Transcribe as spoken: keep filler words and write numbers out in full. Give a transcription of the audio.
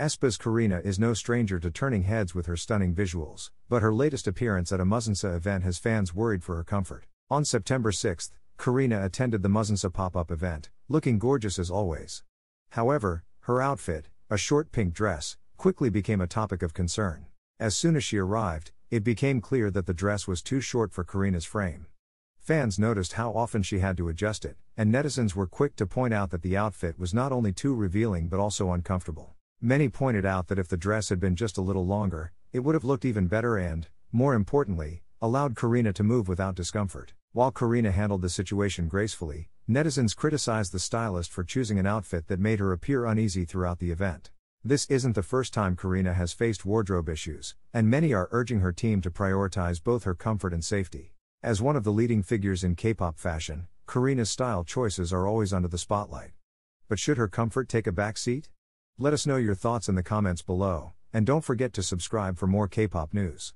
Aespa's Karina is no stranger to turning heads with her stunning visuals, but her latest appearance at a Musinsa event has fans worried for her comfort. On September sixth, Karina attended the Musinsa pop-up event, looking gorgeous as always. However, her outfit, a short pink dress, quickly became a topic of concern. As soon as she arrived, it became clear that the dress was too short for Karina's frame. Fans noticed how often she had to adjust it, and netizens were quick to point out that the outfit was not only too revealing but also uncomfortable. Many pointed out that if the dress had been just a little longer, it would have looked even better and, more importantly, allowed Karina to move without discomfort. While Karina handled the situation gracefully, netizens criticized the stylist for choosing an outfit that made her appear uneasy throughout the event. This isn't the first time Karina has faced wardrobe issues, and many are urging her team to prioritize both her comfort and safety. As one of the leading figures in K-pop fashion, Karina's style choices are always under the spotlight. But should her comfort take a back seat? Let us know your thoughts in the comments below, and don't forget to subscribe for more K-pop news.